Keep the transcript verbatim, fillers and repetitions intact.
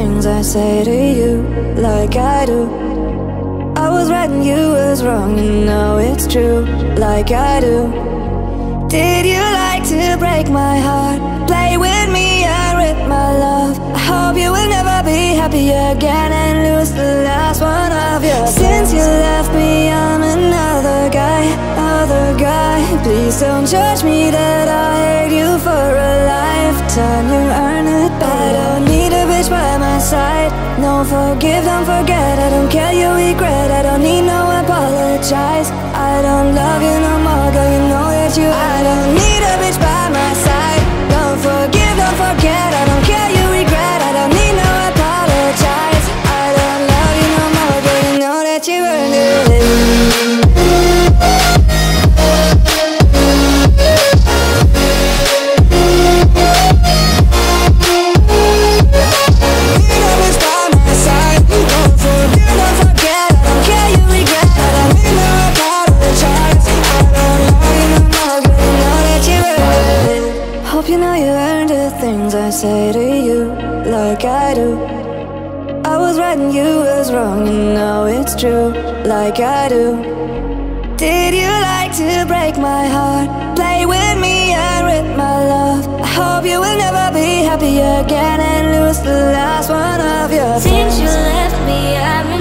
things I say to you, like I do. I was right and you was wrong, and now it's true, like I do. Did you like to break my heart? Play with me and rip my love. I hope you will never be happy again and lose the last one of your days. Since you left me, I'm another guy, other guy. Please don't judge me that I hate you for a lifetime. You earn it back. I don't need a bitch by my side. No forgive, don't forget. I don't care, you regret. I don't need no apologize. I don't love you no more, girl, you know that you. I don't need a bitch by my side. Don't forgive, don't forget. I don't care, you regret. I don't need no apologize. I don't love you no more, girl, you know that you earned it. Say to you, like I do. I was right and you was wrong, and now it's true, like I do. Did you like to break my heart? Play with me and rip my love. I hope you will never be happy again and lose the last one of your things. Since you left me, I'm